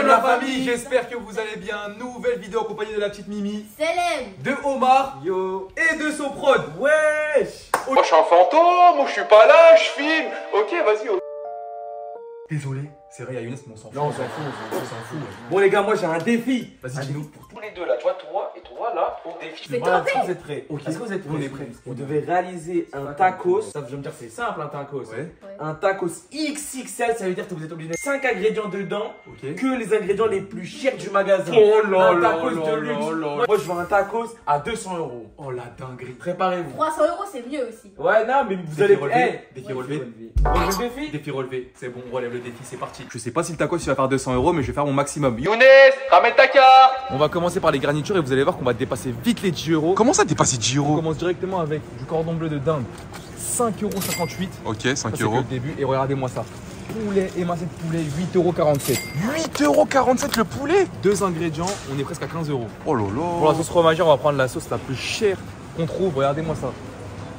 Salam la famille, j'espère que vous allez bien. Nouvelle vidéo accompagnée de la petite Mimi Salem, de Omar, yo, et de son prod. Wesh, moi je suis un fantôme, je suis pas là, je filme. Ok, vas-y. Oh. Désolé, c'est vrai, à Younes, mais on s'en fout. Non, on s'en fout, Bon les gars, moi j'ai un défi. Vas-y, dis-nous pour tous les deux là, toi et toi là, on défi. C'est voilà, est-ce que vous êtes prêts? Ok, est-ce que vous êtes prêts? On est prêts. Vous devez réaliser un tacos. Ça veut dire que c'est simple un tacos. Ouais. Un tacos XXL, ça veut dire que vous êtes obligé de 5 ingrédients dedans, okay, que les ingrédients les plus chers du magasin. Oh là là, moi je veux un tacos à 200 €. Oh la dinguerie. Préparez-vous. 300 € c'est mieux aussi. Ouais, non, mais vous allez relever. Défi relevé. Défi relevé. C'est bon, on relève le défi, c'est parti. Je sais pas si le tacos il va faire 200 €, mais je vais faire mon maximum. Younes, ramène ta carte. On va commencer par les garnitures et vous allez voir qu'on va dépasser vite les 10 €. Comment ça dépasser 10 €? On commence directement avec du cordon bleu de dinde. 5,58 €. Ok, 5 €. Au début, et regardez-moi ça. Poulet émincé de poulet, 8,47 €. 8,47 € le poulet. 2 ingrédients, on est presque à 15 €. Oh lolo. Pour la sauce fromagère, on va prendre la sauce la plus chère qu'on trouve. Regardez-moi ça.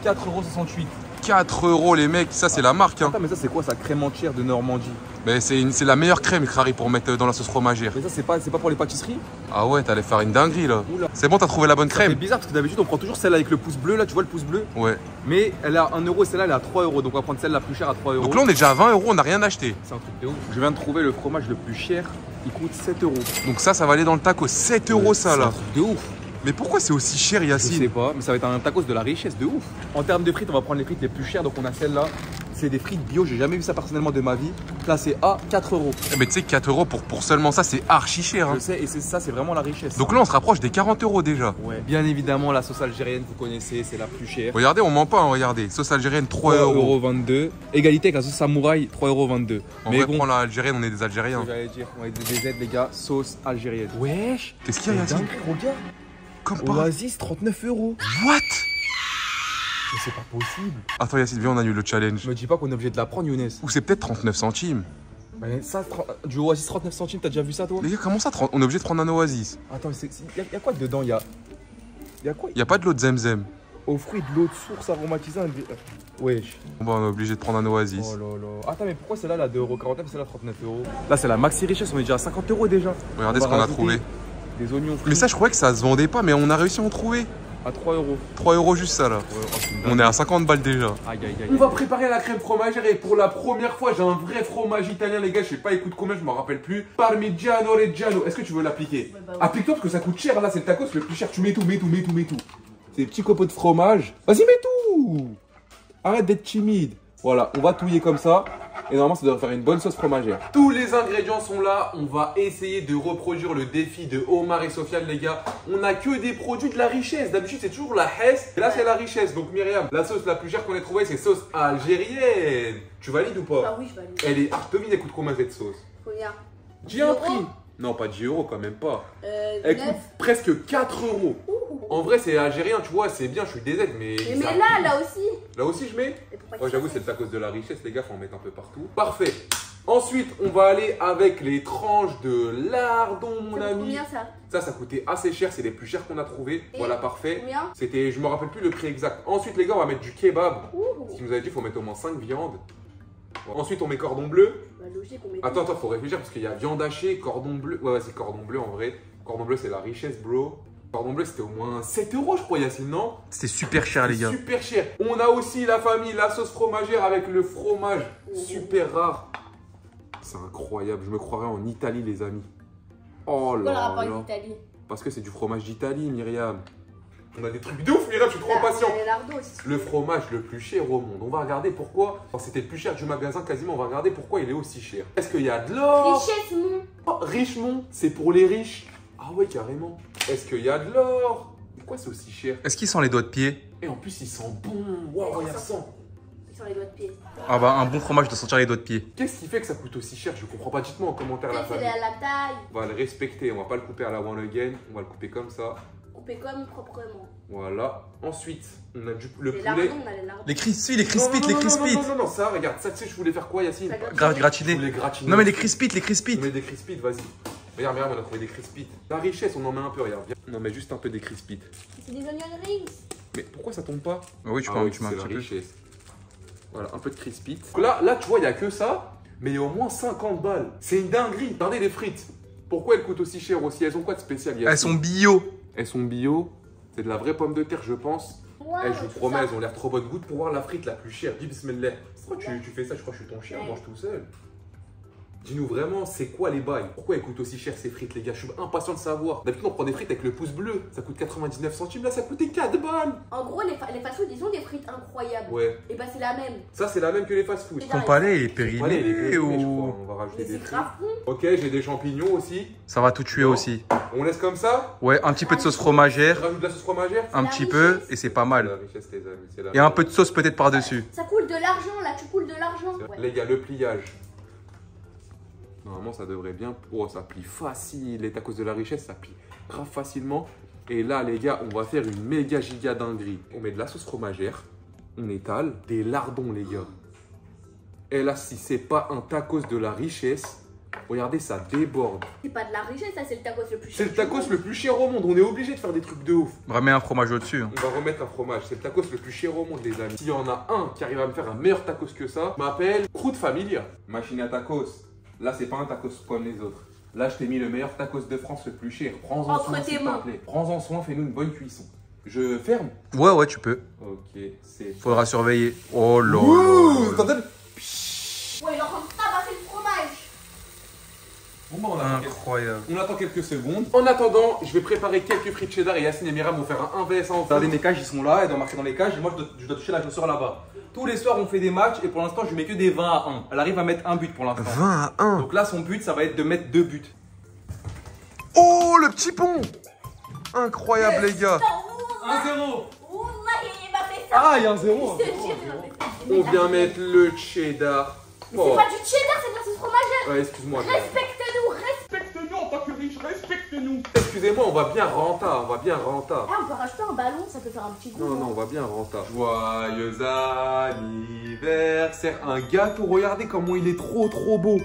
4,68 €. 4 € les mecs, ça c'est la marque. Hein. Attends, mais ça c'est quoi, ça, crème entière de Normandie? Mais c'est la meilleure crème, Crary, pour mettre dans la sauce fromagère. Mais ça c'est pas pour les pâtisseries? Ah ouais, t'allais faire une dinguerie là. C'est bon, t'as trouvé la bonne crème? C'est bizarre parce que d'habitude on prend toujours celle avec le pouce bleu, là tu vois le pouce bleu? Ouais. Mais elle est à 1 € et celle-là elle est à 3 €, donc on va prendre celle la plus chère à 3 €. Donc là on est déjà à 20 €, on n'a rien acheté. C'est un truc de ouf. Je viens de trouver le fromage le plus cher, il coûte 7 €. Donc ça va aller dans le taco, 7 € ça là. C'est un truc de ouf. Mais pourquoi c'est aussi cher, Yassine? Je sais pas, mais ça va être un tacos de la richesse, de ouf. En termes de frites, on va prendre les frites les plus chères, donc on a celle-là. C'est des frites bio, j'ai jamais vu ça personnellement de ma vie. Classé A, 4 €. Mais tu sais, 4 € pour seulement ça, c'est archi cher. Hein. Je sais, et ça, c'est vraiment la richesse. Donc là, on se rapproche des 40 € déjà. Ouais. Bien évidemment, la sauce algérienne, vous connaissez, c'est la plus chère. Regardez, on ment pas, hein, regardez. Sauce algérienne, 3,22 €. Égalité avec la sauce samouraï, 3,22 €. En vrai, bon, prends la algérienne, on est des Algériens. J'allais dire, on est des Z, les gars, sauce algérienne. Wesh, qu'est-ce qu'il y a, Yassine? Oasis, 39 €. What? Mais c'est pas possible. Attends Yassine, viens, on annule le challenge. Me dis pas qu'on est obligé de la prendre, Younes. Ou c'est peut-être 39 centimes. Mais ça, du Oasis 39 centimes, t'as déjà vu ça toi? Les gars, comment ça, on est obligé de prendre un Oasis? Attends, y a quoi dedans? Y a quoi? Y a pas de l'eau de Zemzem. Aux fruits de l'eau de source aromatisée. Wesh. Bon bah on est obligé de prendre un Oasis. Oh là là. Attends, mais pourquoi celle-là, la 2,49 €, celle-là 39 €? Là c'est la maxi richesse, on est déjà à 50 € déjà. Regardez ce qu'on a trouvé. Des oignons frits. Mais ça, je croyais que ça se vendait pas, mais on a réussi à en trouver. À 3 €. 3 € juste ça là. Ouais, on est à 50 balles déjà. Aïe, aïe, aïe. On va préparer la crème fromagère et pour la première fois, j'ai un vrai fromage italien, les gars. Je sais pas, il coûte combien, je m'en rappelle plus. Parmigiano Reggiano. Est-ce que tu veux l'appliquer? Ouais, bah oui. Applique-toi parce que ça coûte cher là, c'est le tacos le plus cher. Tu mets tout, mets tout. C'est des petits copeaux de fromage. Vas-y, mets tout. Arrête d'être timide. Voilà, on va touiller comme ça. Et normalement, ça devrait faire une bonne sauce fromagère. Tous les ingrédients sont là. On va essayer de reproduire le défi de Omar et Sofiane, les gars. On n'a que des produits de la richesse. D'habitude, c'est toujours la hesse. Là, c'est la richesse. Donc, Myriam, la sauce la plus chère qu'on ait trouvée, c'est sauce algérienne. Tu valides ou pas? Ah oui, je valide. Elle est artemine, elle coûte combien cette sauce? Combien? J'ai un prix. Non, pas 10 € quand même pas. Elle coûte presque 4 €. En vrai, c'est algérien, tu vois, c'est bien, je suis désert, mais. Mais ça... là aussi. Là aussi, je mets. Oh, j'avoue, c'est à cause de la richesse, les gars, faut en mettre un peu partout. Parfait. Ensuite, on va aller avec les tranches de lardon, mon ami. Combien ça? Ça coûtait assez cher, c'est les plus chers qu'on a trouvé. Et voilà, parfait. C'était, je me rappelle plus le prix exact. Ensuite, les gars, on va mettre du kebab. Ce qui nous avait dit, faut mettre au moins 5 viandes. Ensuite, on met cordon bleu. Bah, logique, on met attends, faut réfléchir parce qu'il y a viande hachée, cordon bleu. Ouais, c'est cordon bleu en vrai. Cordon bleu, c'est la richesse, bro. Cordon bleu, c'était au moins 7 €, je crois, Yassine, non? C'était super cher, les gars. Super cher. On a aussi la famille, la sauce fromagère avec le fromage super rare. C'est incroyable. Je me croirais en Italie, les amis. Oh là là. Parce que c'est du fromage d'Italie, Myriam. On a des trucs de ouf, Myriam, je suis trop impatient. Le fromage le plus cher au monde. On va regarder pourquoi. C'était le plus cher du magasin quasiment. On va regarder pourquoi il est aussi cher. Est-ce qu'il y a de l'or? Richemont. Oh, Richemont, c'est pour les riches. Ah ouais, carrément. Est-ce qu'il y a de l'or? Pourquoi c'est aussi cher? Est-ce qu'il sent les doigts de pied? Et en plus, il sent bon. Waouh, regarde ça. Il sent les doigts de pied. Ah bah, un bon fromage doit sentir les doigts de pied. Qu'est-ce qui fait que ça coûte aussi cher? Je comprends pas. Dites-moi en commentaire la famille. C'est la taille. On va le respecter. On va pas le couper à la one again. On va le couper comme ça. Coupé comme proprement. Voilà. Ensuite, on a le poulet. Lardons, on a les crispites, les crispites. Non, ça, regarde. Ça, tu sais, je voulais faire quoi, Yassine? Gratiner. Je voulais gratiner. Non, mais les crispites. On met des crispites, vas-y. Regarde, on a trouvé des crispites. La richesse, on en met un peu, regarde. On en met juste un peu des crispites. C'est des onion rings. Mais pourquoi ça tombe pas? Bah oui, tu mets un petit peu. Voilà, un peu de crispites. Là, tu vois, il n'y a que ça, mais il y a au moins 50 balles. C'est une dinguerie. Regardez les frites. Pourquoi elles coûtent aussi cher aussi? Elles ont quoi de spécial? Elles sont bio. Elles sont bio. C'est de la vraie pomme de terre, je pense. Wow, hey, je vous promets, elles ont l'air trop bonnes gouttes pour voir la frite la plus chère. Dis bismillah. Pourquoi tu fais ça? Je crois que je suis ton chien, ouais. Mange tout seul. Dis-nous vraiment, c'est quoi les bails? Pourquoi elles coûtent aussi cher ces frites, les gars? Je suis impatient de savoir. D'habitude, on prend des frites avec le pouce bleu. Ça coûte 99 centimes, là, ça coûtait 4 balles. En gros, les fast-food, ils ont des frites incroyables. Ouais. Et bah, c'est la même. Ça, c'est la même que les fast-food. Ton palais est périmé ou... On va rajouter des frites. Ok, j'ai des champignons aussi. Ça va tout tuer aussi. On laisse comme ça? Ouais, un petit peu de sauce fromagère. Tu rajoutes de la sauce fromagère? Un petit peu, et c'est pas mal. Et un peu de sauce peut-être par-dessus. Ça coule de l'argent, là, tu coules de l'argent. Les gars, le pliage. Normalement, ça devrait bien... Oh, ça plie facile. Et à cause de la richesse, ça plie grave facilement. Et là, les gars, on va faire une méga giga dinguerie. On met de la sauce fromagère. On étale des lardons, les gars. Et là, si c'est pas un tacos de la richesse, regardez, ça déborde. C'est pas de la richesse, ça, c'est le tacos le plus cher. C'est le tacos le plus cher au monde. On est obligé de faire des trucs de ouf. On va mettre un fromage au-dessus. On va remettre un fromage. C'est le tacos le plus cher au monde, les amis. S'il y en a un qui arrive à me faire un meilleur tacos que ça, m'appelle Croûte Familia. Machine à tacos. Là, c'est pas un tacos comme les autres. Là, je t'ai mis le meilleur tacos de France le plus cher. Prends-en soin, s'il te plaît. Prends-en soin, fais-nous une bonne cuisson. Je ferme? Ouais, ouais, tu peux. Ok, c'est... Faudra surveiller. Oh là. Ouh, t'entends? Ouais, il est en train de tabasser le fromage. Bon, on attend incroyable. On attend quelques secondes. En attendant, je vais préparer quelques frites cheddar et Yassine et Myriam vont faire un 1vs en fait. Mes cages, ils sont là, elles doivent marquer dans les cages et moi je dois toucher la chaussure là-bas. Tous les soirs, on fait des matchs et pour l'instant, je mets que des 20 à 1. Elle arrive à mettre un but pour l'instant. 20 à 1. Donc là, son but, ça va être de mettre 2 buts. Oh, le petit pont. Incroyable, les gars. 1-0. Ah, il y a un 0. On vient mettre le cheddar. Oh. C'est pas du cheddar, c'est de la sauce fromagère. Ouais, excuse-moi. Respecte-nous, respecte-nous en tant que riche, respecte-nous. Excusez-moi, on va bien renta, on va bien renta. Ah, on peut rajouter un ballon, ça peut faire un petit goût. Non, non, on va bien renta. Joyeux anniversaire. Un gâteau, regardez comment il est trop beau.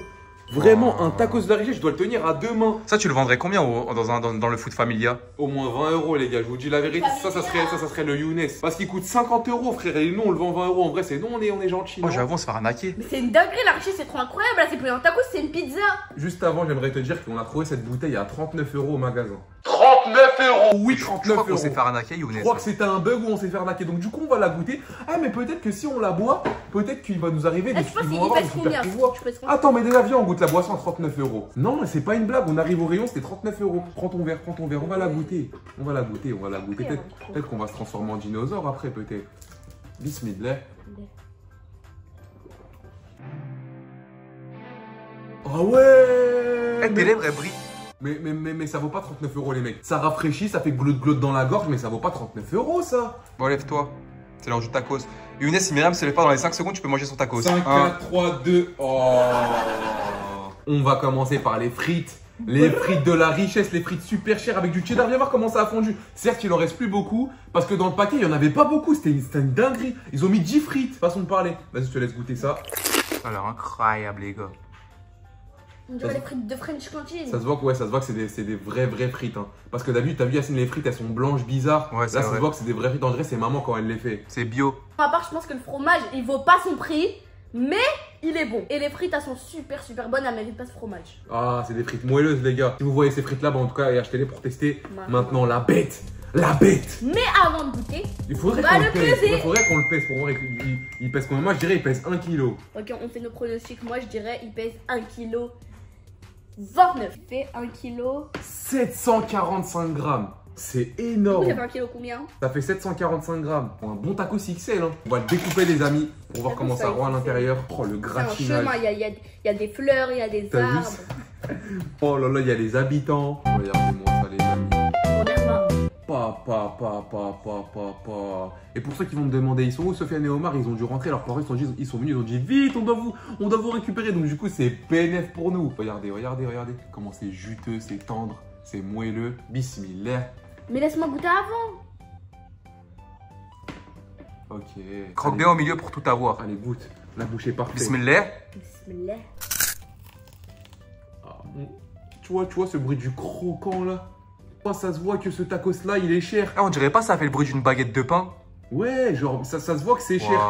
Vraiment, un tacos de la richesse, je dois le tenir à deux mains. Ça, tu le vendrais combien dans le foot familia? Au moins 20 €, les gars, je vous dis la vérité. Ça serait le Younes. Parce qu'il coûte 50 €, frère. Et nous, on le vend 20 €. En vrai, c'est nous, on est gentils. Oh, j'avoue, on se fait arnaquer. Mais c'est une dinguerie, la richesse, c'est trop incroyable. Là, c'est plus un tacos, c'est une pizza. Juste avant, j'aimerais te dire qu'on a trouvé cette bouteille à 39 € au magasin. 39 €. Oui, 39 €. Je crois qu'on s'est fait arnaquer, Younes. Je crois que c'était un bug où on s'est fait arnaquer. Donc, du coup, on va la goûter. Ah, mais peut-être que si on la boit, peut-être qu'il va nous arriver des super pouvoirs. Attends, mais déjà, viens, on goûte la boisson à 39 €. Non, mais c'est pas une blague. On arrive au rayon, c'était 39 €. Prends ton verre. On va la goûter. On va la goûter. Peut-être qu'on va se transformer en dinosaure après, peut-être. Bismillah. Ah ouais. Tes lèvres, elles brillent. Mais ça vaut pas 39 € les mecs. Ça rafraîchit, ça fait glotte dans la gorge, mais ça vaut pas 39 € ça. Bon, lève-toi. C'est l'heure du tacos. Younes et Myriam se lèvent pas dans les 5 secondes, tu peux manger son tacos. 5, 4, 3, 2. Oh. On va commencer par les frites. Les frites de la richesse, les frites super chères avec du cheddar. Viens voir comment ça a fondu. Certes, il en reste plus beaucoup parce que dans le paquet, il n'y en avait pas beaucoup. C'était une dinguerie. Ils ont mis 10 frites, façon de parler. Vas-y, je te laisse goûter ça. Ça a l'air incroyable, les gars. On dirait les frites de French Cantine. Ça se voit que, ouais, ça se voit que c'est des vraies frites. Hein. Parce que d'habitude, t'as vu, Yassine, les frites, elles sont blanches, bizarres. Ouais, là, ça se voit que c'est des vraies frites. En vrai, c'est maman quand elle les fait. C'est bio. À part, je pense que le fromage, il vaut pas son prix, mais il est bon. Et les frites, elles sont super bonnes. Elles méritent pas ce fromage. Ah, c'est des frites moelleuses, les gars. Si vous voyez ces frites-là, bah, en tout cas, achetez-les pour tester. Maintenant, la bête. La bête. Mais avant de goûter, il faudrait qu'on le pèse. Il faudrait qu'on le pèse pour voir il pèse combien. Moi, je dirais il pèse 1 kg. Ok, on fait nos pronostics. Moi, je dirais il pèse 1 kg. 29. Il fait 1 kg. 745 grammes. C'est énorme. Ça fait 1 kg combien? Ça fait 745 grammes. Un bon tacos XL. Hein. On va le découper, les amis, pour voir comment ça rend à l'intérieur. Oh, le gratinage. Il y a des fleurs, il y a des arbres. Oh là là, il y a les habitants. Regardez-moi ça, les amis. Et pour ceux qui vont me demander, ils sont où Sofiane et Omar? Ils ont dû rentrer, leurs parents ils sont venus, ils ont dit vite, on doit vous récupérer. Donc du coup, c'est PNF pour nous. Regardez comment c'est juteux, c'est tendre, c'est moelleux. Bismillah. Mais laisse-moi goûter avant. Ok. Croque bien au milieu pour tout avoir. Allez, goûte. La bouche est parfaite. Bismillah. Bismillah. Ah, tu vois ce bruit du croquant là? Ça se voit que ce tacos là il est cher. Ah, on dirait pas ça fait le bruit d'une baguette de pain. Ouais, genre ça se voit que c'est cher.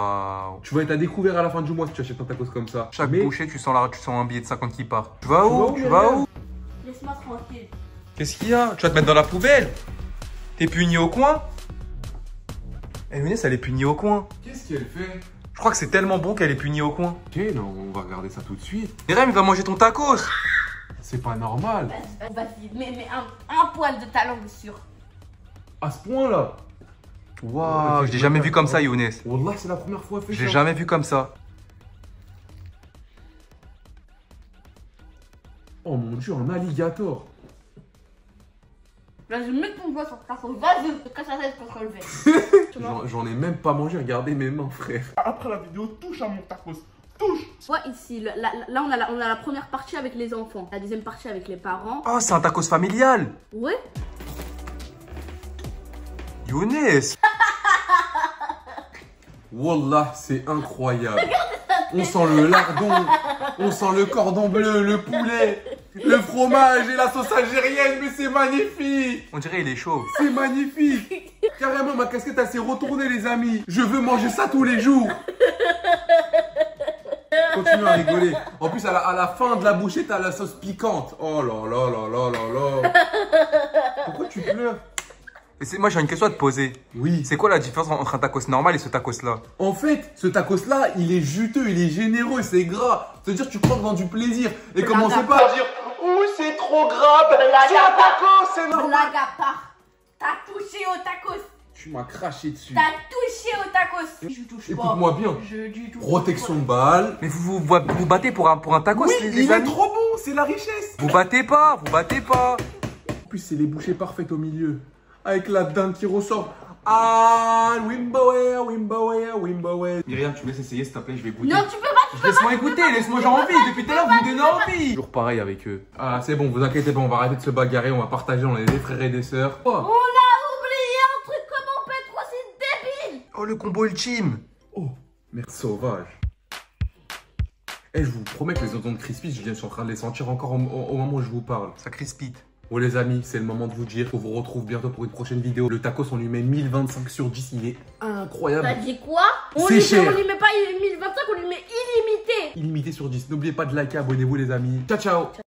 Tu vas être à découvert à la fin du mois si tu achètes un tacos comme ça. Chaque bouchée tu sens un billet de 50 qui part. Tu vas où? Laisse-moi tranquille. Qu'est-ce qu'il y a? Tu vas te mettre dans la poubelle. T'es puni au coin. Eh, Younes, elle est punie au coin. Qu'est-ce qu'elle fait? Je crois que c'est tellement bon qu'elle est punie au coin. Ok, non, on va regarder ça tout de suite. Myriam, il va manger ton tacos. C'est pas normal. Vas-y, mets un poil de ta langue sur. À ce point-là? Waouh, je l'ai jamais vu comme ça, Younes. Wallah, c'est la première fois. Je l'ai jamais vu comme ça. Oh mon dieu, un alligator. Là, je mets ton doigt sur ta sauce. Vas-y, te casse la tête contre le verre. J'en ai même pas mangé, regardez mes mains, frère. Après la vidéo, touche à mon tacos. Touche. Tu vois ici, là on a la première partie avec les enfants. La deuxième partie avec les parents. Oh, c'est un tacos familial. Ouais. Younes. Wallah, c'est incroyable. On sent le lardon, on sent le cordon bleu, le poulet, le fromage et la sauce algérienne, mais c'est magnifique. On dirait il est chaud. C'est magnifique. Carrément, ma casquette elle s'est retournée, les amis. Je veux manger ça tous les jours. Continue à rigoler. En plus, à la fin de la bouchée, t'as la sauce piquante. Oh là là là là là là. Pourquoi tu pleures? Moi j'ai une question à te poser. Oui. C'est quoi la différence entre un tacos normal et ce tacos là? En fait, ce tacos là, il est juteux, il est généreux, c'est gras. C'est-à-dire tu prends dans du plaisir. Et commencez pas à dire ouh c'est trop gras, c'est un tacos, c'est normal. Blague à part, t'as touché au tacos. Tu m'as craché dessus. T'as touché au tacos. Je touche pas. Écoute-moi bien. Protection de balle. Mais vous battez pour un tacos, oui, les amis. Il est trop bon, c'est la richesse. Vous battez pas. En plus c'est les bouchées parfaites au milieu. Avec la dinde qui ressort. Ah, Wimbower, Wimbower, Wimbower. Myriam, tu me laisses essayer s'il te plaît, je vais goûter. Non, tu peux pas, laisse-moi goûter, laisse-moi, j'ai envie. Depuis tout à l'heure, vous me donnez envie. Toujours pareil avec eux. Ah, c'est bon, vous inquiétez pas, on va arrêter de se bagarrer, on va partager, on est des frères et des sœurs. Oh. On a oublié un truc comme on peut trop, c'est débile. Oh, le combo ultime. Oh, merde, sauvage. Eh, je vous promets que les ententes crispy, je suis en train de les sentir encore au moment où je vous parle. Ça crispite. Bon les amis, c'est le moment de vous dire qu'on vous retrouve bientôt pour une prochaine vidéo. Le tacos, on lui met 1025 sur 10, il est incroyable. T'as dit quoi? On lui met pas 1025, on lui met illimité. Illimité sur 10. N'oubliez pas de liker, abonnez-vous les amis. Ciao, ciao.